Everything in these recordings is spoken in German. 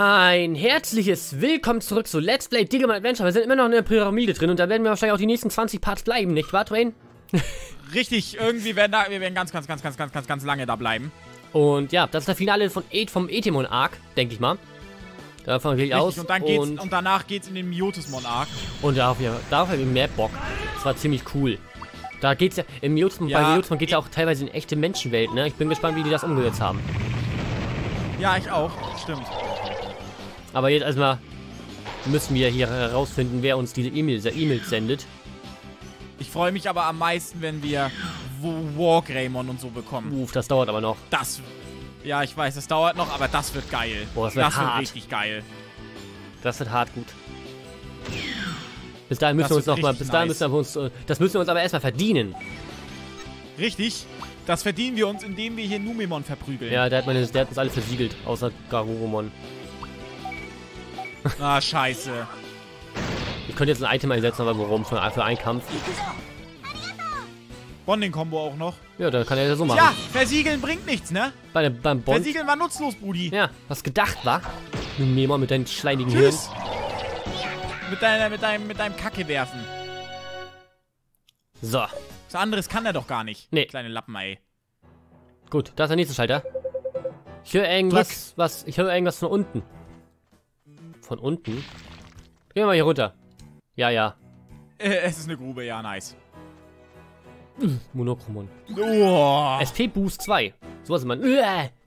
Ein herzliches Willkommen zurück zu Let's Play Digimon Adventure. Wir sind immer noch in der Pyramide drin und da werden wir wahrscheinlich auch die nächsten 20 Parts bleiben, nicht wahr, Dwayne? Richtig, irgendwie wir werden ganz lange da bleiben. Und ja, das ist das Finale vom Ethemon-Arc, denke ich mal. Davon gehe ich aus. Und danach geht's in den Miotismon-Arc. Und darauf habe ich mehr Bock. Das war ziemlich cool. Da geht's ja, bei Miotismon geht's ja auch teilweise in echte Menschenwelt, ne? Ich bin gespannt, wie die das umgesetzt haben. Ja, ich auch. Stimmt. Aber jetzt erstmal müssen wir hier herausfinden, wer uns diese E-Mails sendet. Ich freue mich aber am meisten, wenn wir Wargreymon und so bekommen. Uff, das dauert aber noch. Ja, ich weiß, das dauert noch, aber das wird geil. Boah, das wird richtig geil. Das wird hart gut. Bis dahin müssen das müssen wir uns aber erstmal verdienen. Richtig. Das verdienen wir uns, indem wir hier Numimon verprügeln. Ja, der hat uns alle versiegelt, außer Garurumon. Ah, scheiße. Ich könnte jetzt ein Item einsetzen, aber warum? Für einen Kampf. Bonding-Kombo auch noch. Ja, dann kann er das so machen. Ja, versiegeln bringt nichts, ne? Beim Bond. Versiegeln war nutzlos, Brudi. Ja, was gedacht war. Nimm mir mal mit deinen schleinigen Hirn. Mit deinem Kacke werfen. So. Was anderes kann er doch gar nicht. Nee. Kleine Lappen, ey. Gut, da ist der nächste Schalter. Ich höre irgendwas, von unten. Von unten? Gehen wir mal hier runter. Ja, ja. Es ist eine Grube, ja, nice. Monochromon. Oh. SP Boost 2. So was ist man. Geh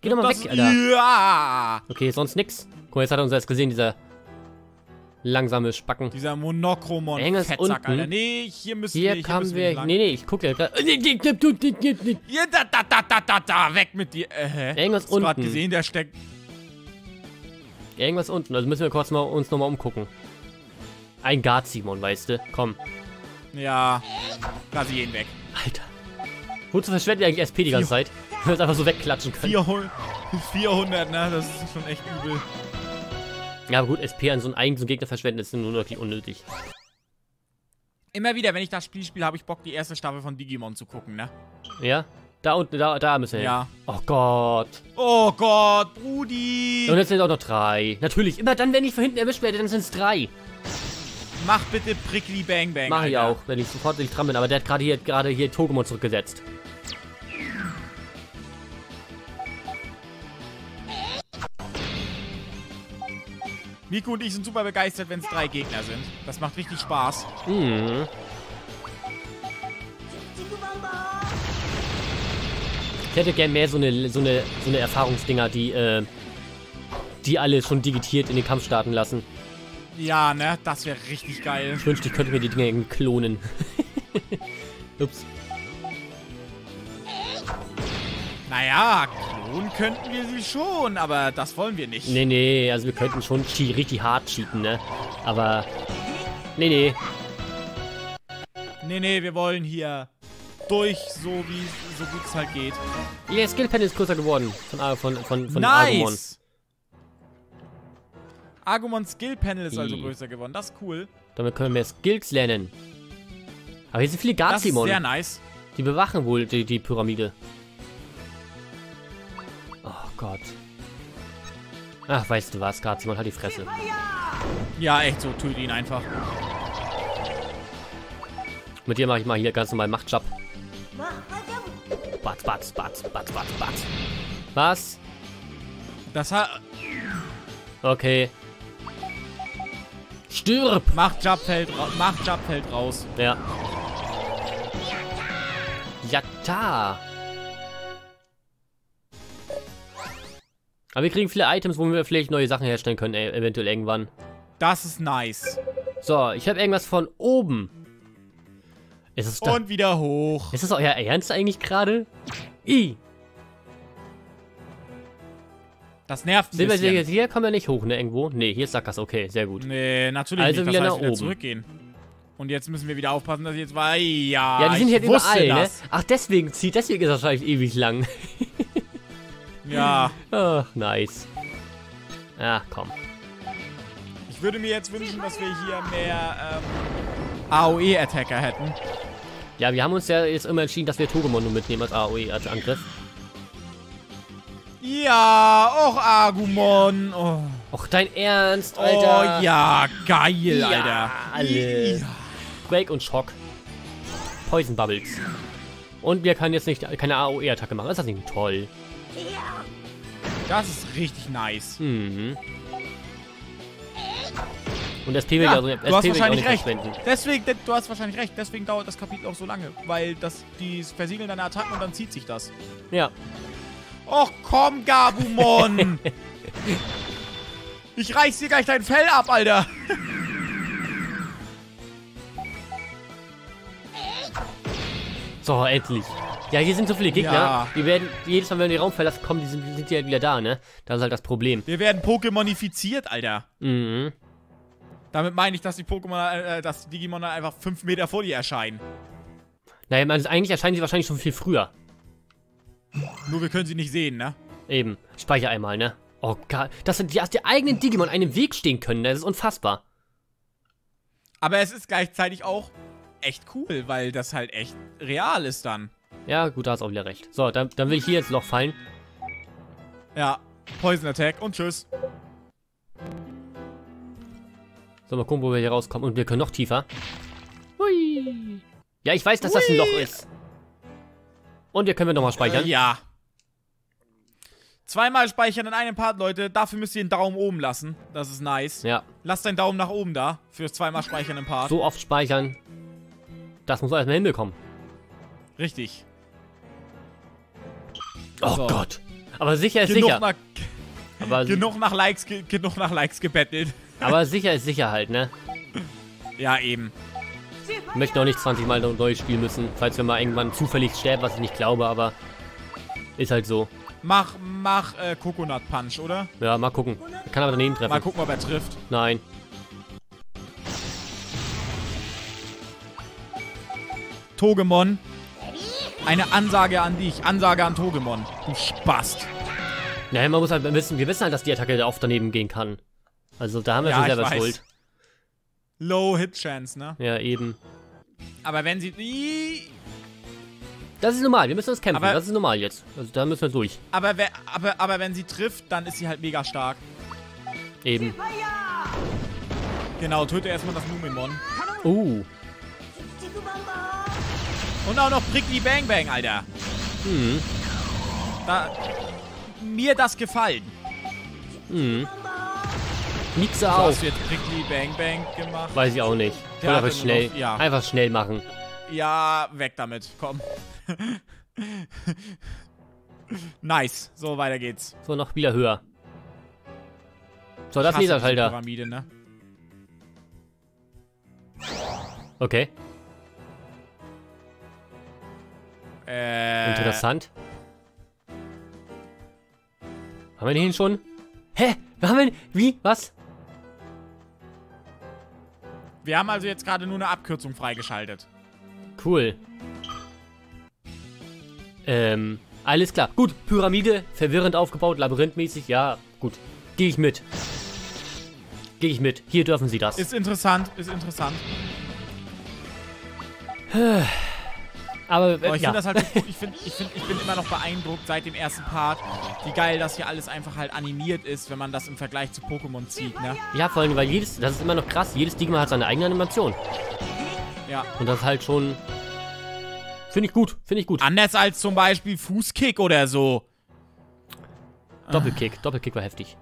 doch mal weg, Alter. Ja. Okay, sonst nix. Guck mal, jetzt hat er uns erst gesehen, dieser langsame Spacken. Dieser Monochromon. Fettsack, Alter. Nee, hier müssen wir nicht. Hier kamen wir. Nee, ich guck ja gerade. Weg mit dir. Irgendwas unten. Hast du gerade gesehen, der steckt. Irgendwas unten, also müssen wir kurz mal uns nochmal umgucken. Ein Gazimon, weißt du? Komm. Ja, lass ich jeden weg. Alter. Wozu verschwendet ihr eigentlich SP die ganze Zeit? Wenn wir es einfach so wegklatschen können. 400, ne? Das ist schon echt übel. Ja, aber gut, SP an so einen eigenen Gegner verschwenden, ist nur wirklich unnötig. Immer wieder, wenn ich das Spiel spiele, habe ich Bock, die erste Staffel von Digimon zu gucken, ne? Ja? Da unten, da müssen wir hin. Oh Gott. Oh Gott, Brudi. Und jetzt sind auch noch 3. Natürlich, immer dann, wenn ich von hinten erwischt werde, dann sind es 3. Mach bitte Prickly Bang Bang. Mach ich auch, wenn ich sofort nicht dran bin. Aber der hat gerade hier Togemon zurückgesetzt. Miko und ich sind super begeistert, wenn es 3 Gegner sind. Das macht richtig Spaß. Mhm. Ich hätte gern mehr so eine Erfahrungsdinger, die alle schon digitiert in den Kampf starten lassen. Ja, ne? Das wäre richtig geil. Ich wünschte, ich könnte mir die Dinger irgendwie klonen. Ups. Naja, klonen könnten wir sie schon, aber das wollen wir nicht. Nee, also wir könnten schon richtig hart cheaten, ne? Aber... Nee, wir wollen hier... durch, so gut es halt geht. Ihr Skillpanel ist größer geworden von Agumon. Agumons Skillpanel ist also größer geworden, das ist cool. Damit können wir mehr Skills lernen. Aber hier sind viele Gazimon. Das ist sehr nice. Die bewachen wohl die Pyramide. Oh Gott. Ach, weißt du was, Gazimon, halt die Fresse. Ja, echt so, tötet ihn einfach. Mit dir mache ich mal hier ganz normal Machtjob. Batz. Was? Das hat... Okay. Stirb! Machtjob fällt raus. Ja. Jatta! Aber wir kriegen viele Items, wo wir vielleicht neue Sachen herstellen können, eventuell irgendwann. Das ist nice. So, ich habe irgendwas von oben. Und wieder hoch. Ist das euer Ernst eigentlich gerade? Das nervt mich. Hier kommen wir nicht hoch, ne? Irgendwo? Ne, hier ist Sackgasse. Okay, sehr gut. Ne, natürlich also nicht. Also wieder zurückgehen. Und jetzt müssen wir wieder aufpassen, dass ich jetzt... Ja, die sind jetzt überall, ne? Ach, deswegen ist das wahrscheinlich ewig lang. Ja. Ach, nice. Ach, komm. Ich würde mir jetzt wünschen, dass wir hier mehr... AOE-Attacker hätten. Ja, wir haben uns ja jetzt immer entschieden, dass wir Togemon nur mitnehmen als AOE, als Angriff. Ja, auch Agumon. Oh. Och, dein Ernst, Alter. Oh ja, geil, ja, Alter. Alle. Ja. Quake und Schock. Poison Bubbles. Und wir können jetzt nicht keine AOE-Attacke machen. Ist das nicht toll? Das ist richtig nice. Mhm. Und das SP will ja, du hast wahrscheinlich recht. Deswegen, du hast wahrscheinlich recht. Deswegen dauert das Kapitel auch so lange. Weil das, die versiegeln deine Attacken und dann zieht sich das. Ja. Och komm, Garurumon! Ich reiß dir gleich dein Fell ab, Alter! So, endlich. Ja, hier sind so viele Gegner. Ja. Die werden, jedes Mal, wenn wir den Raum verlassen, kommen, die sind ja wieder da, ne? Das ist halt das Problem. Wir werden Pokémonifiziert, Alter. Mhm. Damit meine ich, dass die Pokémon, dass die Digimon einfach 5 Meter vor dir erscheinen. Naja, also eigentlich erscheinen sie wahrscheinlich schon viel früher. Nur wir können sie nicht sehen, ne? Eben. Speicher einmal, ne? Oh Gott. Dass die aus der eigenen Digimon einem Weg stehen können, das ist unfassbar. Aber es ist gleichzeitig auch echt cool, weil das halt echt real ist dann. Ja, gut, da hast du auch wieder recht. So, dann will ich hier jetzt Loch fallen. Ja, Poison Attack und tschüss. So, mal gucken, wo wir hier rauskommen. Und wir können noch tiefer. Hui. Ja, ich weiß, dass das ein Loch ist. Und hier können wir nochmal speichern. Ja. Zweimal speichern in einem Part, Leute. Dafür müsst ihr den Daumen oben lassen. Das ist nice. Ja. Lasst deinen Daumen nach oben da. Fürs zweimal speichern im Part. So oft speichern. Das muss man erstmal hinbekommen. Richtig. Oh so. Gott. Aber sicher ist genug sicher. Aber genug nach Likes gebettelt. Aber sicher ist sicher halt, ne? Ja, eben. Ich möchte auch nicht 20 Mal neu spielen müssen, falls wir mal irgendwann zufällig sterben, was ich nicht glaube, aber ist halt so. Mach Coconut Punch, oder? Ja, mal gucken. Ich kann aber daneben treffen. Mal gucken, ob er trifft. Nein. Togemon. Eine Ansage an dich. Ansage an Togemon. Du Spast. Naja, man muss halt wissen, wir wissen halt, dass die Attacke da oft daneben gehen kann. Also da haben wir schon selber Schuld. Low Hit Chance, ne? Ja, eben. Aber wenn sie... Das ist normal, wir müssen uns kämpfen, aber das ist normal jetzt. Also da müssen wir durch. Aber wenn sie trifft, dann ist sie halt mega stark. Eben. Genau, töte erstmal das Numimon. Und auch noch Prickly Bang Bang, Alter. Mhm. Da... Mir das gefallen. Mhm. Nix auf. Was wird Prickly Bang Bang gemacht? Weiß ich auch nicht. Einfach schnell, ja. Einfach schnell machen. Ja, weg damit. Komm. Nice. So, weiter geht's. So, noch wieder höher. So, das Laserschalter. Pyramide, ne? Okay. Interessant. Haben wir den schon? Hä? Wir haben den? Wie? Was? Wir haben also jetzt gerade nur eine Abkürzung freigeschaltet. Cool. Alles klar. Gut, Pyramide, verwirrend aufgebaut, labyrinthmäßig, ja, gut. Gehe ich mit. Gehe ich mit. Hier dürfen sie das. Ist interessant, ist interessant. Aber ich finde das halt cool. Ich bin immer noch beeindruckt seit dem ersten Part, wie geil das hier alles einfach halt animiert ist, wenn man das im Vergleich zu Pokémon zieht, ne? Ja, vor allem, weil jedes, das ist immer noch krass, jedes Digimon hat seine eigene Animation. Ja. Und das halt schon, finde ich gut, finde ich gut. Anders als zum Beispiel Fußkick oder so. Doppelkick war heftig.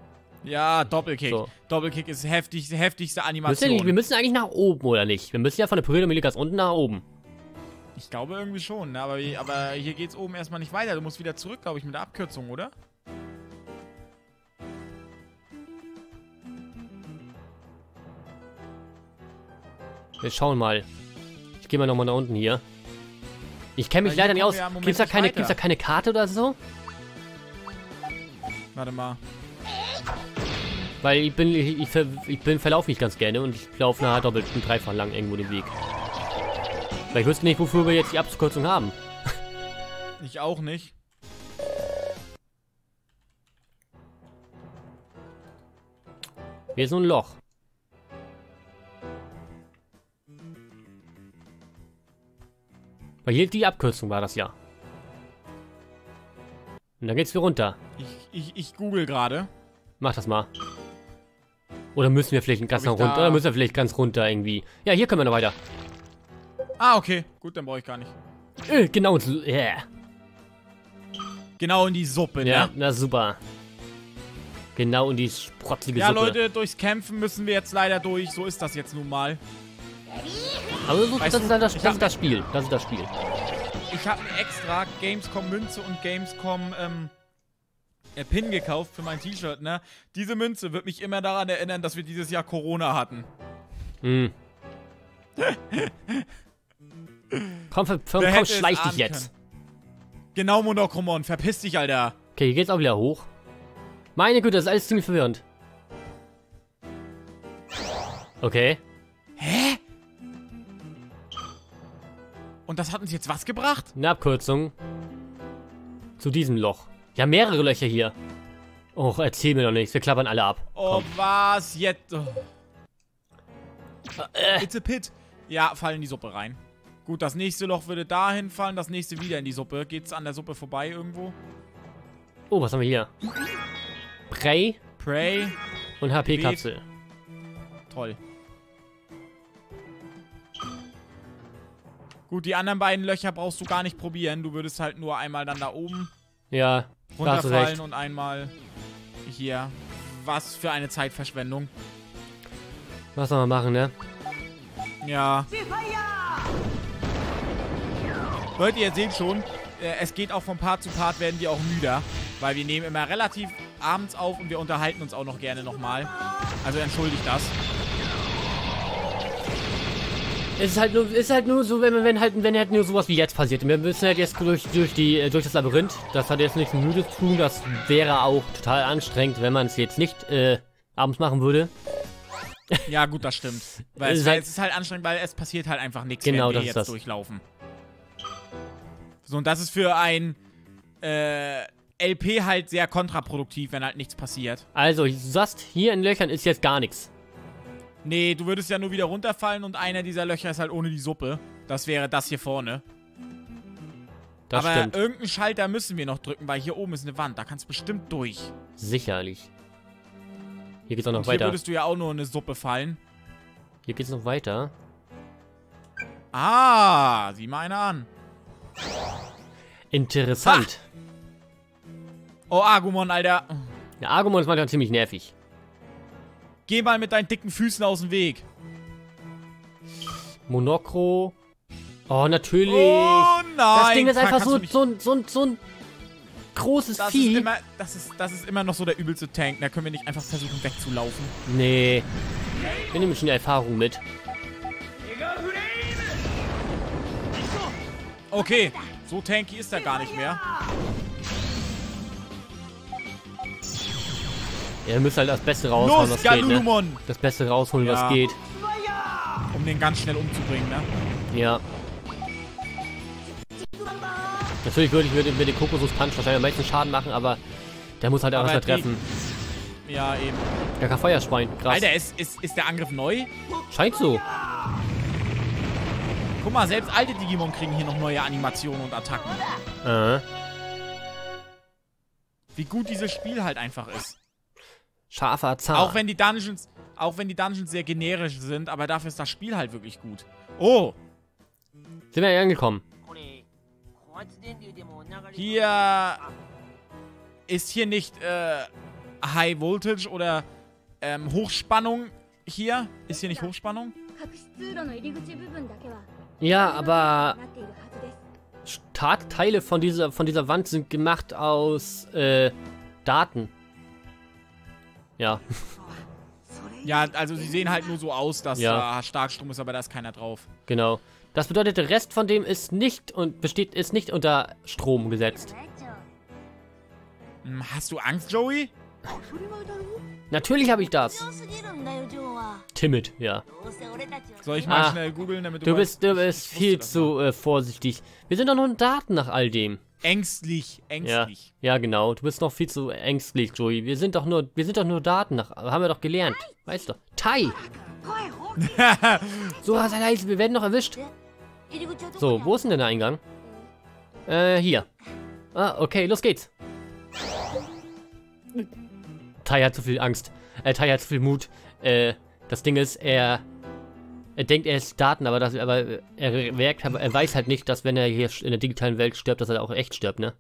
Ja, Doppelkick. So. Doppelkick ist heftig, heftigste Animation. Wir müssen eigentlich nach oben, oder nicht? Wir müssen ja von der Pyramide ganz unten nach oben. Ich glaube irgendwie schon, ne? aber hier geht's oben erstmal nicht weiter. Du musst wieder zurück, glaube ich, mit der Abkürzung, oder? Wir schauen mal. Ich gehe mal nochmal nach unten hier. Ich kenne mich leider nicht aus. Gibt's da keine Karte oder so? Warte mal. Weil ich verlaufe mich ganz gerne und ich laufe nachher doppelt und dreifach lang irgendwo den Weg. Weil ich wüsste nicht, wofür wir jetzt die Abkürzung haben. Ich auch nicht. Hier ist so ein Loch. Weil hier die Abkürzung war das ja. Und dann geht's wieder runter. Ich google gerade. Mach das mal. Oder müssen wir vielleicht ganz nach runter? Oder müssen wir vielleicht ganz runter irgendwie? Ja, hier können wir noch weiter. Ah, okay. Gut, dann brauche ich gar nicht. Genau ins... Yeah. Genau in die Suppe, ne? Ja, na super. Genau in die sprotzige Suppe. Ja, Leute, durchs Kämpfen müssen wir jetzt leider durch. So ist das jetzt nun mal. Aber so, das ist das Spiel. Das ist das Spiel. Ich habe mir extra Gamescom-Münze und Gamescom-Pin gekauft für mein T-Shirt, ne? Diese Münze wird mich immer daran erinnern, dass wir dieses Jahr Corona hatten. Hm. komm, schleich dich jetzt. Genau, Monochromon, verpiss dich, Alter. Okay, hier geht's auch wieder hoch. Meine Güte, das ist alles ziemlich verwirrend. Okay. Hä? Und das hat uns jetzt was gebracht? Eine Abkürzung. Zu diesem Loch. Ja, mehrere Löcher hier. Och, erzähl mir doch nichts. Wir klappern alle ab. Oh, komm. Was jetzt? Oh. It's a pit. Ja, fall in die Suppe rein. Gut, das nächste Loch würde dahin fallen, das nächste wieder in die Suppe. Geht's an der Suppe vorbei irgendwo? Oh, was haben wir hier? Prey. Und HP-Kapsel. Toll. Gut, die anderen beiden Löcher brauchst du gar nicht probieren. Du würdest halt nur einmal dann da oben runterfallen und einmal hier. Was für eine Zeitverschwendung. Was soll man machen, ne? Ja. Leute, ihr seht schon, es geht auch von Part zu Part, werden wir auch müder. Weil wir nehmen immer relativ abends auf und wir unterhalten uns auch noch gerne nochmal. Also entschuldigt das. Es ist halt nur so, wenn halt nur sowas wie jetzt passiert. Wir müssen halt jetzt durch das Labyrinth. Das hat jetzt nichts mit Müde zu tun. Das wäre auch total anstrengend, wenn man es jetzt nicht abends machen würde. Ja, gut, das stimmt. Weil es ist halt anstrengend, weil es passiert halt einfach nichts, genau, wenn wir jetzt durchlaufen. So, und das ist für ein LP halt sehr kontraproduktiv, wenn halt nichts passiert. Also, du sagst, hier in Löchern ist jetzt gar nichts. Nee, du würdest ja nur wieder runterfallen und einer dieser Löcher ist halt ohne die Suppe. Das wäre das hier vorne. Das aber stimmt. Irgendeinen Schalter müssen wir noch drücken, weil hier oben ist eine Wand. Da kannst du bestimmt durch. Sicherlich. Hier geht's auch noch weiter. Hier würdest du ja auch nur in eine Suppe fallen. Hier geht's noch weiter. Ah, sieh mal einer an. Interessant. Ha. Oh, Agumon, Alter. Ja, Agumon ist manchmal ziemlich nervig. Geh mal mit deinen dicken Füßen aus dem Weg. Monocro. Oh, natürlich. Oh nein. Das Ding ist einfach so ein großes Vieh. Das ist immer noch so der übelste Tank. Da können wir nicht einfach versuchen wegzulaufen. Nee. Wir nehmen schon Erfahrung mit. Okay. So tanky ist er gar nicht mehr. Ihr müsst halt das Beste rausholen, was geht, ne? Das Beste rausholen, was geht. Um den ganz schnell umzubringen, ne? Ja. Natürlich würde ich mit dem Kokosnuss-Punch wahrscheinlich am meisten Schaden machen, aber der muss halt auch erstmal treffen. Ja, eben. Der kann Feuer speien, krass. Alter, ist der Angriff neu? Scheint so. Guck mal, selbst alte Digimon kriegen hier noch neue Animationen und Attacken. Wie gut dieses Spiel halt einfach ist. Scharfer Zahn. Auch wenn die Dungeons sehr generisch sind, aber dafür ist das Spiel halt wirklich gut. Oh! Sind wir hier angekommen? Hier ist hier nicht High Voltage oder Hochspannung hier? Ist hier nicht Hochspannung? Ja, aber Startteile von dieser Wand sind gemacht aus Daten. Ja. Ja, also sie sehen halt nur so aus, dass Starkstrom ist, aber da ist keiner drauf. Genau. Das bedeutet, der Rest von dem ist nicht und ist nicht unter Strom gesetzt. Hast du Angst, Joey? Natürlich habe ich das. Timid, ja. Soll ich mal schnell googeln, damit du weißt, du bist viel zu vorsichtig. Wir sind doch nur in Daten nach all dem. Ängstlich. Ja, genau. Du bist noch viel zu ängstlich, Joey. Wir sind doch nur Daten nach. Haben wir doch gelernt. Weißt du. Tai! So, was heißt, wir werden noch erwischt. So, wo ist denn der Eingang? Hier. Ah, okay, los geht's. Tai hat zu viel Angst. Tai hat zu viel Mut. Das Ding ist, er denkt, er ist Daten, aber er weiß halt nicht, dass wenn er hier in der digitalen Welt stirbt, dass er auch echt stirbt, ne?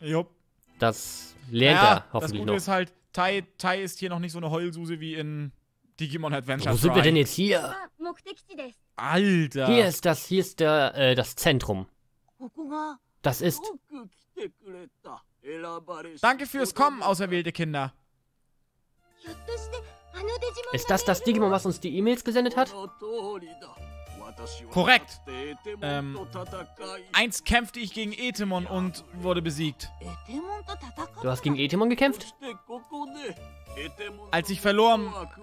Jupp. Das lernt er hoffentlich noch. Das Gute ist halt, Tai ist hier noch nicht so eine Heulsuse wie in Digimon Adventure. Wo sind wir denn jetzt hier? Alter! Hier ist das Zentrum. Das ist... Danke fürs Kommen, auserwählte Kinder. Ist das das Digimon, was uns die E-Mails gesendet hat? Korrekt. 1 kämpfte ich gegen Etemon und wurde besiegt. Du hast gegen Etemon gekämpft?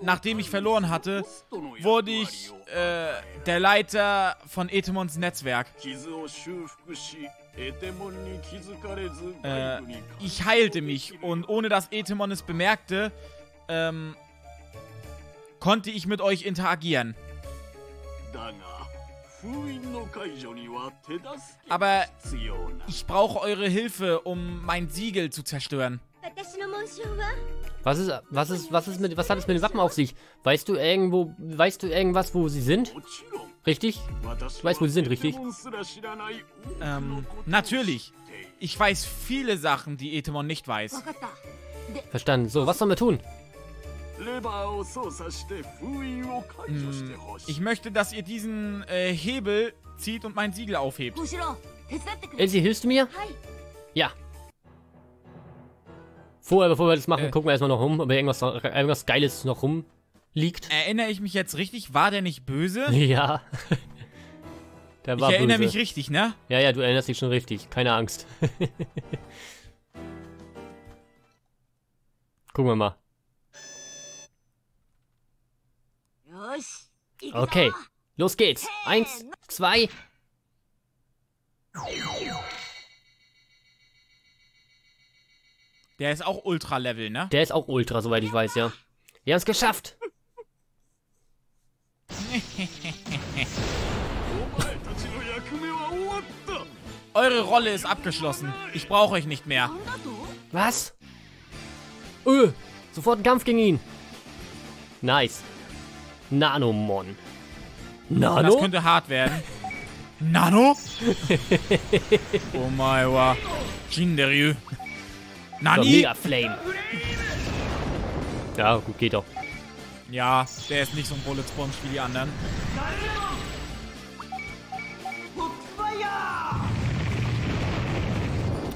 Nachdem ich verloren hatte, wurde ich der Leiter von Etemons Netzwerk. Ich heilte mich und ohne dass Etemon es bemerkte, konnte ich mit euch interagieren. Aber ich brauche eure Hilfe, um mein Siegel zu zerstören. Was hat es mit den Wappen auf sich? Weißt du irgendwas, wo sie sind? Richtig? Du weißt, wo sie sind, richtig? Natürlich. Ich weiß viele Sachen, die Etemon nicht weiß. Verstanden. So, was sollen wir tun? Ich möchte, dass ihr diesen Hebel zieht und mein Siegel aufhebt. Elsie, hilfst du mir? Ja. Bevor wir das machen, gucken wir erstmal noch rum, ob irgendwas Geiles noch rumliegt. Erinnere ich mich jetzt richtig? War der nicht böse? Ja. Der war böse. Ich erinnere mich richtig, ne? Ja, ja, du erinnerst dich schon richtig. Keine Angst. Gucken wir mal. Okay, los geht's. 1, 2. Der ist auch Ultra-Level, ne? Der ist auch Ultra, soweit ich weiß, ja. Wir haben es geschafft. Eure Rolle ist abgeschlossen. Ich brauche euch nicht mehr. Was? Sofort ein Kampf gegen ihn. Nice. Nanomon. Nano? Das könnte hart werden. Nano? Oh my wa. Jinderyu. Nani? So, Mega Flame. Ja, gut, geht doch. Ja, der ist nicht so ein Bullet Sponge wie die anderen.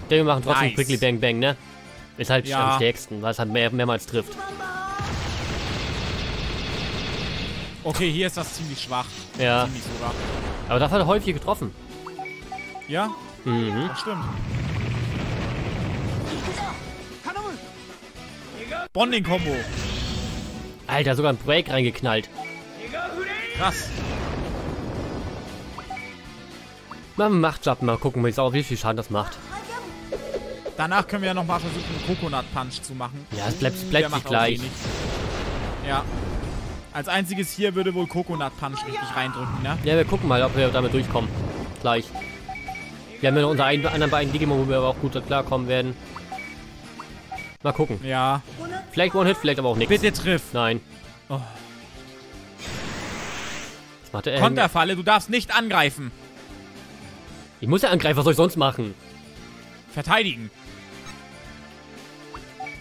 Wir machen trotzdem nice. Quickly Bang Bang, ne? Ist halt am stärksten, weil es halt mehrmals trifft. Okay, hier ist das ziemlich schwach. Ja. Ziemlich sogar. Aber das hat er häufig getroffen. Ja? Mhm. Das stimmt. Bonding-Kombo. Alter, sogar ein Break reingeknallt. Krass. Man macht Schatten, mal gucken, wie viel Schaden das macht. Danach können wir ja nochmal versuchen, einen Coconut-Punch zu machen. Ja, es bleibt sich gleich. Ja. Als einziges hier würde wohl Coconut Punch richtig reindrücken, ne? Ja, wir gucken mal, ob wir damit durchkommen. Gleich. Wir haben ja noch unsere anderen beiden Digimon, wo wir aber auch gut klarkommen werden. Mal gucken. Ja. Vielleicht One-Hit, vielleicht aber auch nichts. Bitte triff. Nein. Oh. Konterfalle, du darfst nicht angreifen. Ich muss ja angreifen, was soll ich sonst machen? Verteidigen.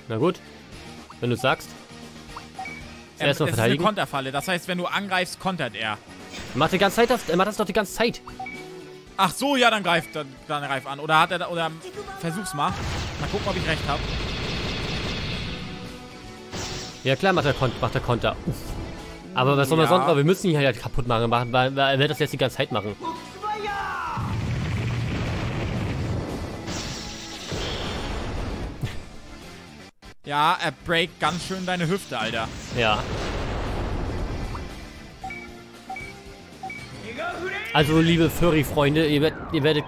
Na gut. Wenn du sagst. Erstmal verteidigen. Ist eine Konterfalle, das heißt, wenn du angreifst, kontert er. Er macht das doch die ganze Zeit. Ach so, ja, dann greif an. Oder hat er da, oder versuch's mal. Mal gucken, ob ich recht habe. Ja klar, macht er Konter. Uff. Aber was soll man sonst machen? Wir müssen ihn halt kaputt machen, weil er wird das jetzt die ganze Zeit machen. Ja, er breakt ganz schön deine Hüfte, Alter. Ja. Also, liebe Furry-Freunde, ihr werdet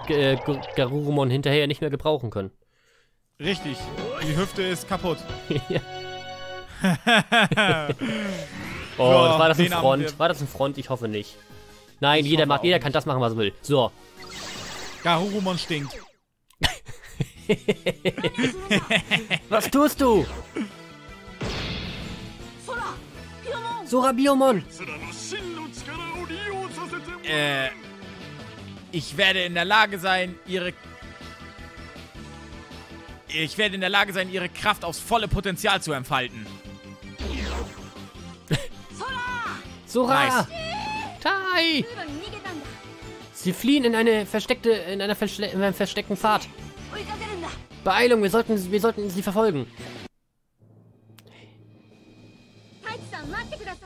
Garurumon hinterher nicht mehr gebrauchen können. Richtig. Die Hüfte ist kaputt. Ja. Oh, war das ein Front? War das ein Front? Ich hoffe nicht. Nein, jeder kann das machen, was er will. So. Garurumon stinkt. Was tust du? Sora Biomon! Ich werde in der Lage sein, ihre Kraft aufs volle Potenzial zu entfalten. Sora! Nice. Tai! Sie fliehen in eine versteckte, in einer versteckten Fahrt. Beeilung, wir sollten sie verfolgen.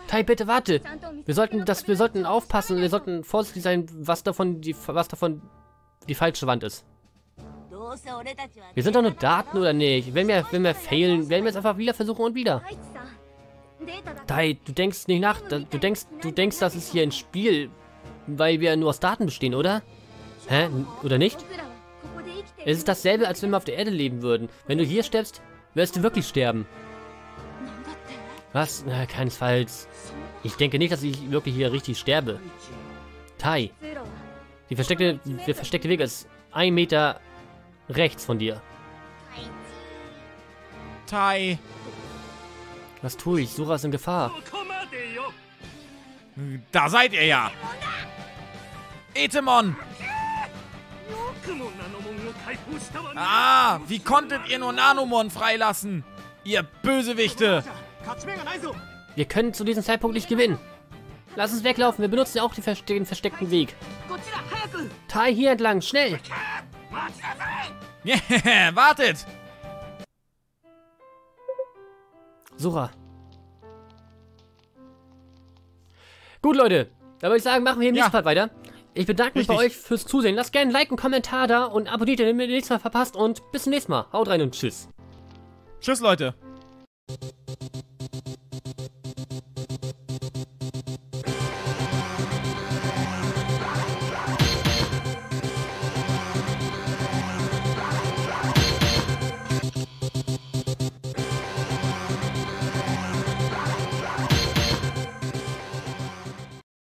Tai, bitte warte. Wir sollten aufpassen. Wir sollten vorsichtig sein, was davon die falsche Wand ist. Wir sind doch nur Daten, oder nicht? Wenn wir failen, werden wir es einfach wieder versuchen und wieder. Tai, du denkst nicht nach. Du denkst, das ist hier ein Spiel, weil wir nur aus Daten bestehen, oder? Hä? Oder nicht? Es ist dasselbe, als wenn wir auf der Erde leben würden. Wenn du hier stirbst, wirst du wirklich sterben. Was? Na, keinesfalls. Ich denke nicht, dass ich wirklich hier richtig sterbe. Tai. Der versteckte Weg ist 1 Meter rechts von dir. Tai. Was tue ich? Sora ist in Gefahr. Da seid ihr ja. Etemon. Ah, wie konntet ihr nur Nanomon freilassen? Ihr Bösewichte. Wir können zu diesem Zeitpunkt nicht gewinnen. Lass uns weglaufen, wir benutzen auch den versteckten Weg. Tai, hier entlang, schnell! Yeah, wartet! Sora. Gut, Leute. Da würde ich sagen, machen wir im nächsten Part weiter. Ich bedanke mich bei euch fürs Zusehen. Lasst gerne ein Like, einen Kommentar da und abonniert, damit ihr nichts mehr verpasst. Und bis zum nächsten Mal. Haut rein und tschüss. Tschüss, Leute.